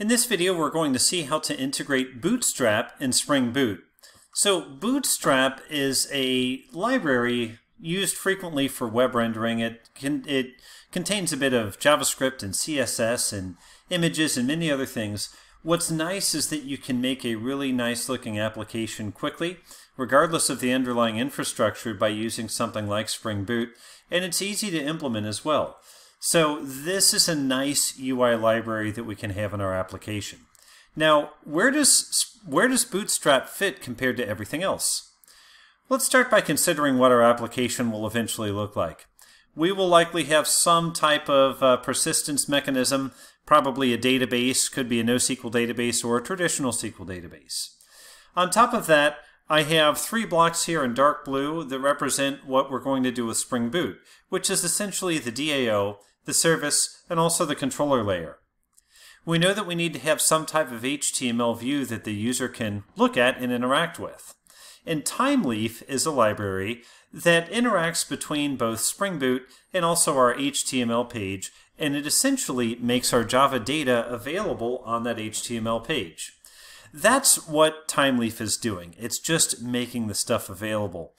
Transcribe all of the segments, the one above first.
In this video, we're going to see how to integrate Bootstrap in Spring Boot. So Bootstrap is a library used frequently for web rendering. It contains a bit of JavaScript and CSS and images and many other things. What's nice is that you can make a really nice looking application quickly, regardless of the underlying infrastructure, by using something like Spring Boot, and it's easy to implement as well. So this is a nice UI library that we can have in our application. Now, where does Bootstrap fit compared to everything else? Let's start by considering what our application will eventually look like. We will likely have some type of persistence mechanism, probably a database, could be a NoSQL database or a traditional SQL database. On top of that, I have three blocks here in dark blue that represent what we're going to do with Spring Boot, which is essentially the DAO, the service, and also the controller layer. We know that we need to have some type of HTML view that the user can look at and interact with. And Thymeleaf is a library that interacts between both Spring Boot and also our HTML page, and it essentially makes our Java data available on that HTML page. That's what Thymeleaf is doing. It's just making the stuff available.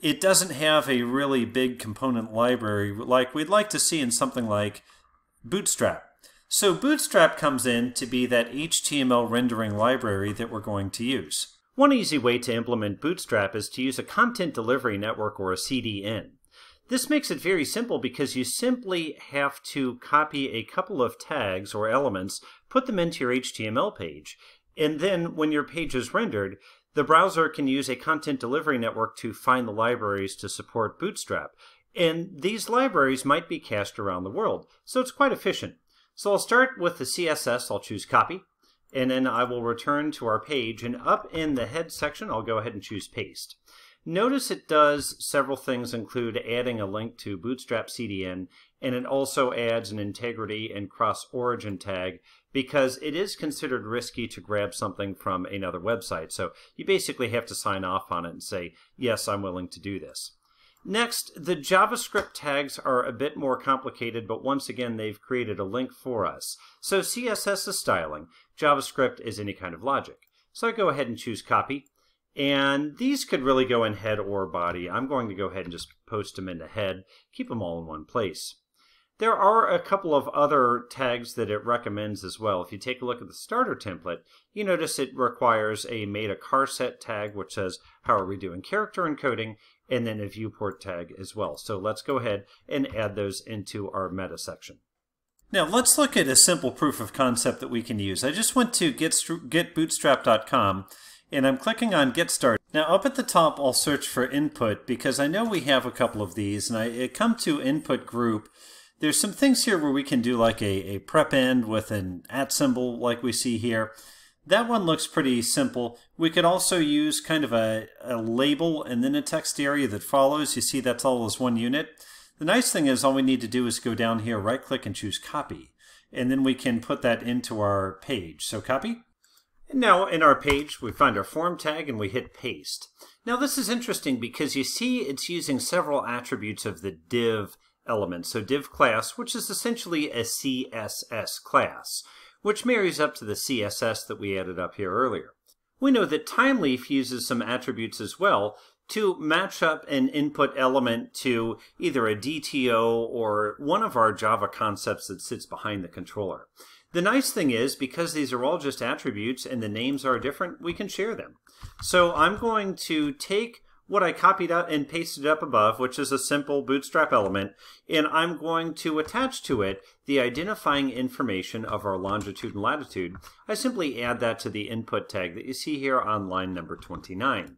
It doesn't have a really big component library like we'd like to see in something like Bootstrap. So Bootstrap comes in to be that HTML rendering library that we're going to use. One easy way to implement Bootstrap is to use a content delivery network, or a CDN. This makes it very simple because you simply have to copy a couple of tags or elements, put them into your HTML page, and then when your page is rendered, the browser can use a content delivery network to find the libraries to support Bootstrap. And these libraries might be cached around the world, so it's quite efficient. So I'll start with the CSS. I'll choose copy, and then I will return to our page. And up in the head section, I'll go ahead and choose paste. Notice it does several things, include adding a link to Bootstrap CDN, and it also adds an integrity and cross-origin tag, because it is considered risky to grab something from another website. So you basically have to sign off on it and say, yes, I'm willing to do this. Next, the JavaScript tags are a bit more complicated, but once again, they've created a link for us. So CSS is styling. JavaScript is any kind of logic. So I go ahead and choose copy. And these could really go in head or body. I'm going to go ahead and just post them into head, keep them all in one place. There are a couple of other tags that it recommends as well. If you take a look at the starter template, you notice it requires a meta-carset tag, which says, how are we doing character encoding, and then a viewport tag as well. So let's go ahead and add those into our meta section. Now let's look at a simple proof of concept that we can use. I just went to getbootstrap.com, and I'm clicking on Get Started. Now up at the top, I'll search for input, because I know we have a couple of these, and I come to input group. There's some things here where we can do like a prep end with an @ symbol like we see here. That one looks pretty simple. We could also use kind of a label and then a text area that follows. You see that's all as one unit. The nice thing is all we need to do is go down here, right click and choose copy. And then we can put that into our page. So copy. And now in our page, we find our form tag and we hit paste. Now this is interesting because you see it's using several attributes of the div element. So div class, which is essentially a CSS class, which marries up to the CSS that we added up here earlier. We know that Thymeleaf uses some attributes as well to match up an input element to either a DTO or one of our Java concepts that sits behind the controller. The nice thing is, because these are all just attributes and the names are different, we can share them. So I'm going to take what I copied out and pasted up above, which is a simple Bootstrap element, and I'm going to attach to it the identifying information of our longitude and latitude. I simply add that to the input tag that you see here on line number 29.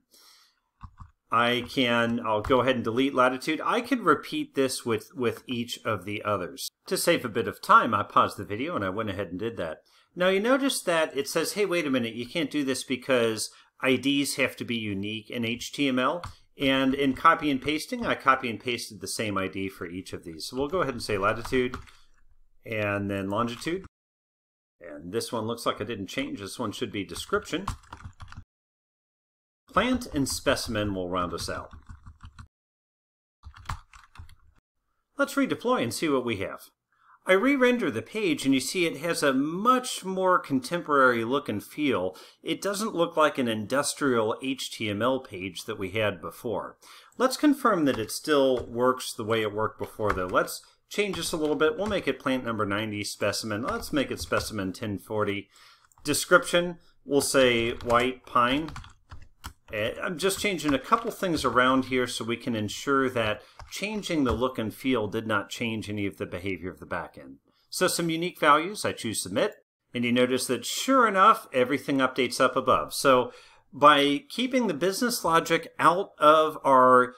I'll go ahead and delete latitude. I could repeat this with each of the others. To save a bit of time, I paused the video and I went ahead and did that. Now you notice that it says, hey, wait a minute, you can't do this because IDs have to be unique in HTML, and in copy and pasting, I copy and pasted the same ID for each of these. So we'll go ahead and say latitude, and then longitude, and this one looks like I didn't change. This one should be description. Plant and specimen will round us out. Let's redeploy and see what we have. I re-render the page and you see it has a much more contemporary look and feel. It doesn't look like an industrial HTML page that we had before. Let's confirm that it still works the way it worked before though. Let's change this a little bit. We'll make it plant number 90 specimen. Let's make it specimen 1040. Description, we'll say white pine. I'm just changing a couple things around here so we can ensure that changing the look and feel did not change any of the behavior of the backend. So some unique values, I choose submit, and you notice that sure enough, everything updates up above. So by keeping the business logic out of our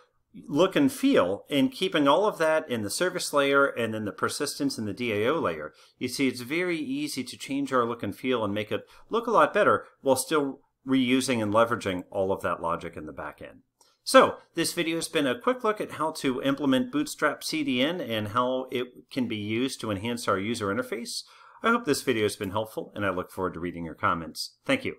look and feel and keeping all of that in the service layer and then the persistence in the DAO layer, you see it's very easy to change our look and feel and make it look a lot better while still reusing and leveraging all of that logic in the back end. So this video has been a quick look at how to implement Bootstrap CDN and how it can be used to enhance our user interface. I hope this video has been helpful and I look forward to reading your comments. Thank you.